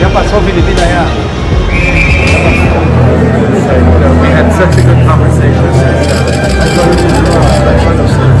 Ya pasó Filipina ya. We had such a good conversation. I thought it was wrong. I understood.